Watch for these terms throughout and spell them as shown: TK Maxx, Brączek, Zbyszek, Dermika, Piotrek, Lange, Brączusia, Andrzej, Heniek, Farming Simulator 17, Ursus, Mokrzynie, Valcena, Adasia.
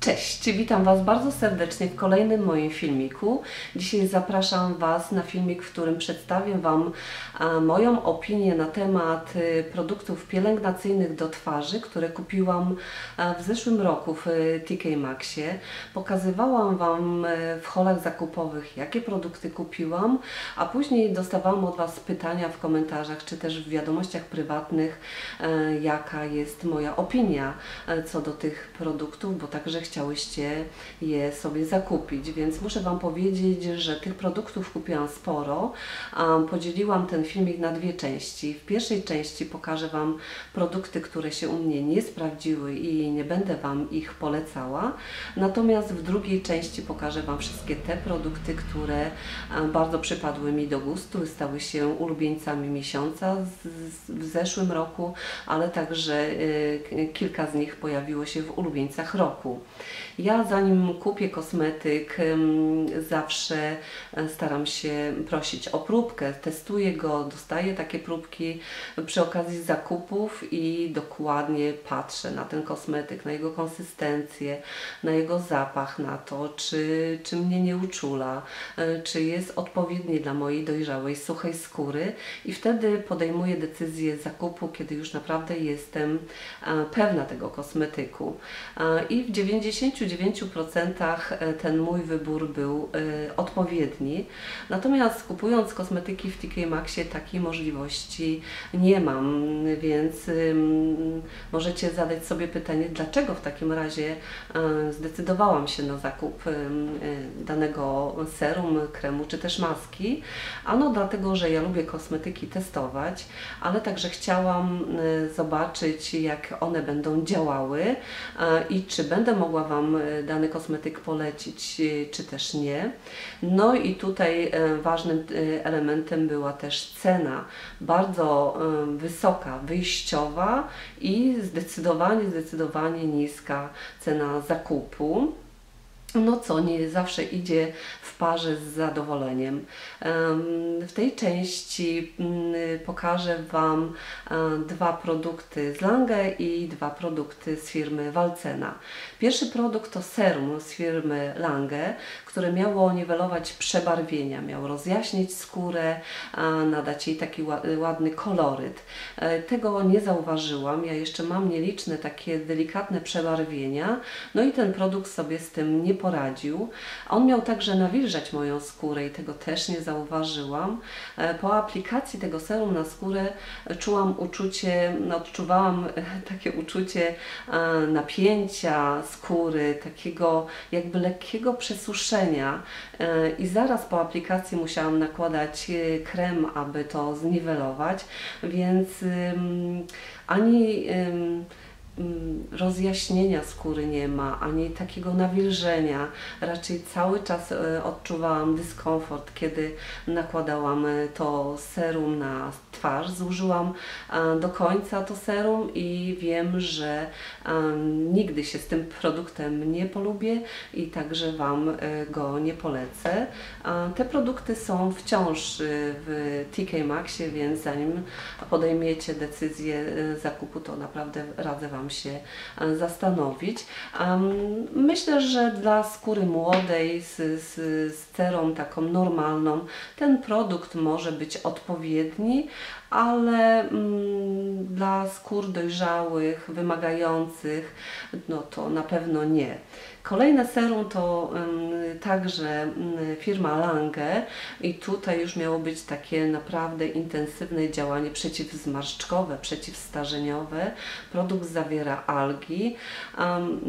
Cześć, witam Was bardzo serdecznie w kolejnym moim filmiku. Dzisiaj zapraszam Was na filmik, w którym przedstawię Wam moją opinię na temat produktów pielęgnacyjnych do twarzy, które kupiłam w zeszłym roku w TK Maxxie. Pokazywałam Wam w holach zakupowych, jakie produkty kupiłam, a później dostawałam od Was pytania w komentarzach, czy też w wiadomościach prywatnych, jaka jest moja opinia co do tych produktów, bo także chciałyście je sobie zakupić, więc muszę Wam powiedzieć, że tych produktów kupiłam sporo. Podzieliłam ten filmik na dwie części. W pierwszej części pokażę Wam produkty, które się u mnie nie sprawdziły i nie będę Wam ich polecała. Natomiast w drugiej części pokażę Wam wszystkie te produkty, które bardzo przypadły mi do gustu, stały się ulubieńcami miesiąca w zeszłym roku, ale także kilka z nich pojawiło się w ulubieńcach roku. Ja zanim kupię kosmetyk, zawsze staram się prosić o próbkę, testuję go, dostaję takie próbki przy okazji zakupów i dokładnie patrzę na ten kosmetyk, na jego konsystencję, na jego zapach, na to, czy mnie nie uczula, czy jest odpowiedni dla mojej dojrzałej, suchej skóry i wtedy podejmuję decyzję zakupu, kiedy już naprawdę jestem pewna tego kosmetyku. I w 99% ten mój wybór był odpowiedni. Natomiast kupując kosmetyki w TK Maxxie takiej możliwości nie mam, więc możecie zadać sobie pytanie, dlaczego w takim razie zdecydowałam się na zakup danego serum, kremu czy też maski. Ano dlatego, że ja lubię kosmetyki testować, ale także chciałam zobaczyć, jak one będą działały i czy będę mogła Wam dany kosmetyk polecić, czy też nie. No i tutaj ważnym elementem była też cena, bardzo wysoka, wyjściowa i zdecydowanie niska cena zakupu. No co nie zawsze idzie w parze z zadowoleniem. W tej części pokażę Wam dwa produkty z Lange i dwa produkty z firmy Valcena. Pierwszy produkt to serum z firmy Lange, które miało niwelować przebarwienia, miało rozjaśnić skórę, nadać jej taki ładny koloryt. Tego nie zauważyłam, ja jeszcze mam nieliczne takie delikatne przebarwienia, no i ten produkt sobie z tym nie poradził. On miał także nawilżać moją skórę i tego też nie zauważyłam. Po aplikacji tego serum na skórę odczuwałam takie uczucie napięcia skóry, takiego jakby lekkiego przesuszenia i zaraz po aplikacji musiałam nakładać krem, aby to zniwelować, więc ani rozjaśnienia skóry nie ma, ani takiego nawilżenia. Raczej cały czas odczuwałam dyskomfort, kiedy nakładałam to serum na twarz. Zużyłam do końca to serum i wiem, że nigdy się z tym produktem nie polubię i także Wam go nie polecę. Te produkty są wciąż w TK Maxxie, więc zanim podejmiecie decyzję zakupu, to naprawdę radzę Wam się zastanowić. Myślę, że dla skóry młodej z cerą taką normalną ten produkt może być odpowiedni, ale dla skór dojrzałych, wymagających, no to na pewno nie. Kolejne serum to także firma Lange i tutaj już miało być takie naprawdę intensywne działanie przeciwzmarszczkowe, przeciwstarzeniowe. Produkt zawiera algi,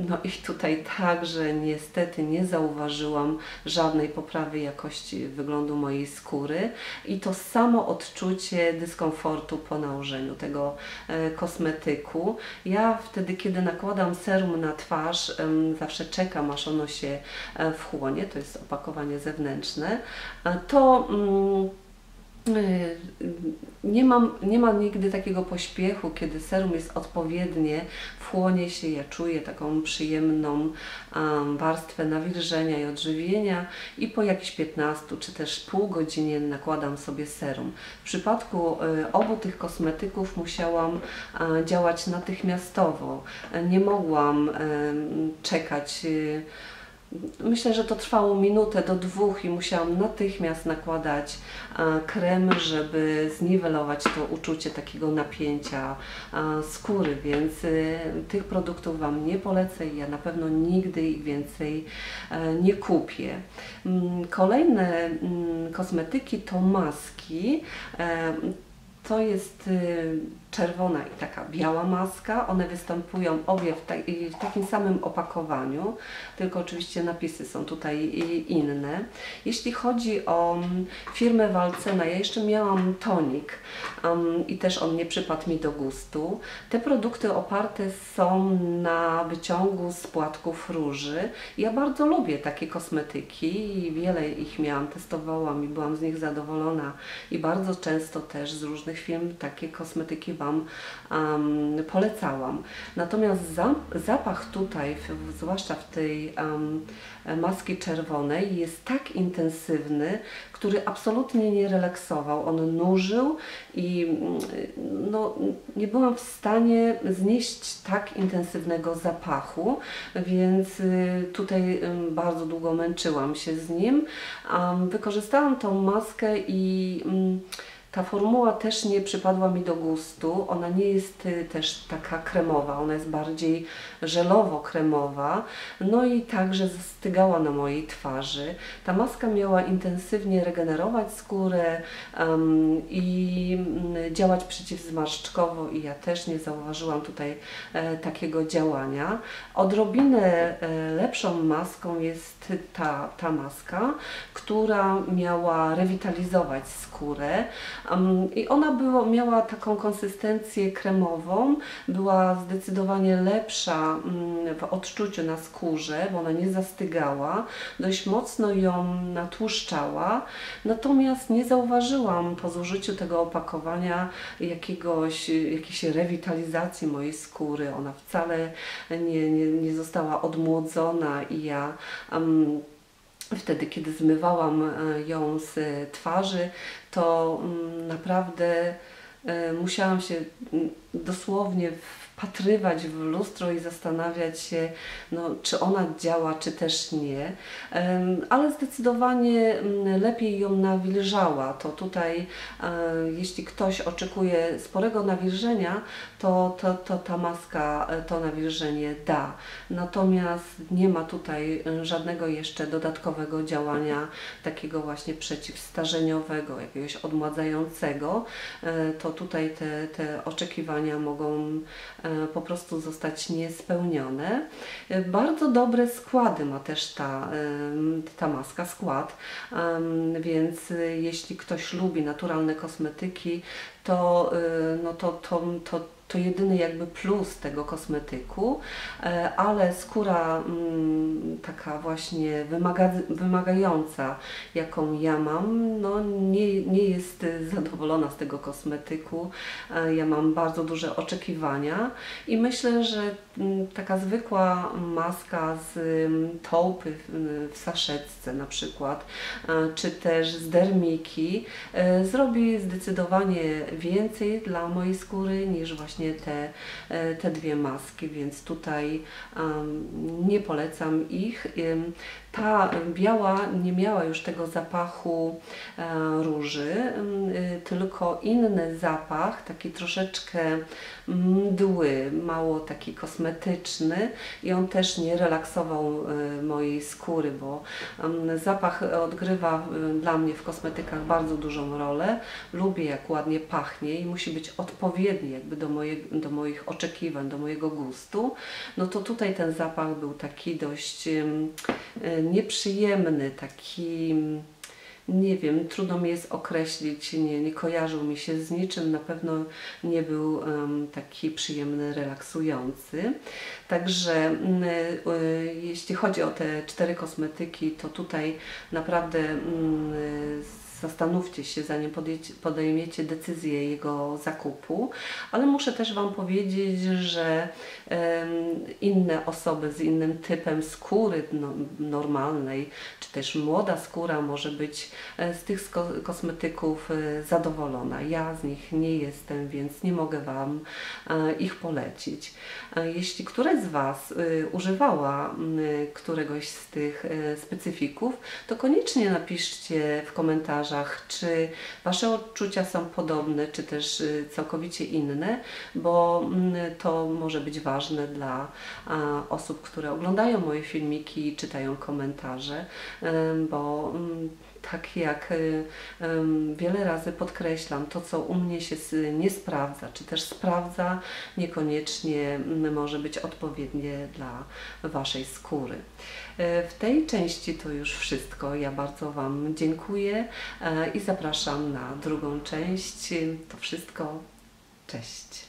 no i tutaj także niestety nie zauważyłam żadnej poprawy jakości wyglądu mojej skóry i to samo odczucie dyskomfortu po nałożeniu tego kosmetyku. Ja wtedy, kiedy nakładam serum na twarz, zawsze czekam, aż ono się wchłonie, to jest opakowanie zewnętrzne, to Nie ma nigdy takiego pośpiechu, kiedy serum jest odpowiednie, wchłonie się, ja czuję taką przyjemną warstwę nawilżenia i odżywienia i po jakichś 15 czy też pół godzinie nakładam sobie serum. W przypadku obu tych kosmetyków musiałam działać natychmiastowo, nie mogłam czekać. Myślę, że to trwało minutę do dwóch i musiałam natychmiast nakładać krem, żeby zniwelować to uczucie takiego napięcia skóry, więc tych produktów Wam nie polecę i ja na pewno nigdy ich więcej nie kupię. Kolejne kosmetyki to maski. To jest czerwona i taka biała maska. One występują obie w takim samym opakowaniu, tylko oczywiście napisy są tutaj inne. Jeśli chodzi o firmę Valcena, ja jeszcze miałam tonik i też on nie przypadł mi do gustu. Te produkty oparte są na wyciągu z płatków róży. Ja bardzo lubię takie kosmetyki i wiele ich miałam, testowałam i byłam z nich zadowolona i bardzo często też z różnych firm takie kosmetyki Wam polecałam. Natomiast zapach tutaj, zwłaszcza w tej maski czerwonej, jest tak intensywny, który absolutnie nie relaksował. On nużył i no, nie byłam w stanie znieść tak intensywnego zapachu, więc tutaj bardzo długo męczyłam się z nim. Wykorzystałam tą maskę i ta formuła też nie przypadła mi do gustu, ona nie jest też taka kremowa, ona jest bardziej żelowo-kremowa, no i także zastygała na mojej twarzy. Ta maska miała intensywnie regenerować skórę i działać przeciwzmarszczkowo i ja też nie zauważyłam tutaj takiego działania. Odrobinę lepszą maską jest ta maska, która miała rewitalizować skórę. I ona miała taką konsystencję kremową, była zdecydowanie lepsza w odczuciu na skórze, bo ona nie zastygała, dość mocno ją natłuszczała, natomiast nie zauważyłam po zużyciu tego opakowania jakiejś rewitalizacji mojej skóry, ona wcale nie została odmłodzona i ja wtedy, kiedy zmywałam ją z twarzy, to naprawdę musiałam się dosłownie wpatrywać w lustro i zastanawiać się, no, czy ona działa, czy też nie, ale zdecydowanie lepiej ją nawilżała. To tutaj, jeśli ktoś oczekuje sporego nawilżenia, to ta maska to nawilżenie da. Natomiast nie ma tutaj żadnego jeszcze dodatkowego działania takiego właśnie przeciwstarzeniowego, jakiegoś odmładzającego. To tutaj te oczekiwania mogą po prostu zostać niespełnione. Bardzo dobre składy ma też ta maska, więc jeśli ktoś lubi naturalne kosmetyki, to no to jedyny jakby plus tego kosmetyku, ale skóra taka właśnie wymagająca, jaką ja mam, no nie jest zadowolona z tego kosmetyku. Ja mam bardzo duże oczekiwania i myślę, że taka zwykła maska z taupe w saszetce na przykład, czy też z dermiki zrobi zdecydowanie więcej dla mojej skóry niż właśnie te dwie maski, więc tutaj nie polecam ich. Ta biała nie miała już tego zapachu róży, tylko inny zapach, taki troszeczkę mdły, mało taki kosmetyczny i on też nie relaksował mojej skóry, bo zapach odgrywa dla mnie w kosmetykach bardzo dużą rolę. Lubię, jak ładnie pachnie i musi być odpowiedni jakby do moich oczekiwań, do mojego gustu. No to tutaj ten zapach był taki dość nieprzyjemny, taki, nie wiem, trudno mi jest określić, nie kojarzył mi się z niczym, na pewno nie był taki przyjemny, relaksujący. Także jeśli chodzi o te cztery kosmetyki, to tutaj naprawdę zastanówcie się, zanim podejmiecie decyzję jego zakupu, ale muszę też Wam powiedzieć, że inne osoby z innym typem skóry normalnej, czy też młoda skóra może być z tych kosmetyków zadowolona. Ja z nich nie jestem, więc nie mogę Wam ich polecić. Jeśli któraś z Was używała któregoś z tych specyfików, to koniecznie napiszcie w komentarzach, czy Wasze odczucia są podobne, czy też całkowicie inne, bo to może być ważne dla osób, które oglądają moje filmiki i czytają komentarze, bo tak jak wiele razy podkreślam, to co u mnie się nie sprawdza, czy też sprawdza, niekoniecznie może być odpowiednie dla Waszej skóry. W tej części to już wszystko. Ja bardzo Wam dziękuję i zapraszam na drugą część. To wszystko. Cześć!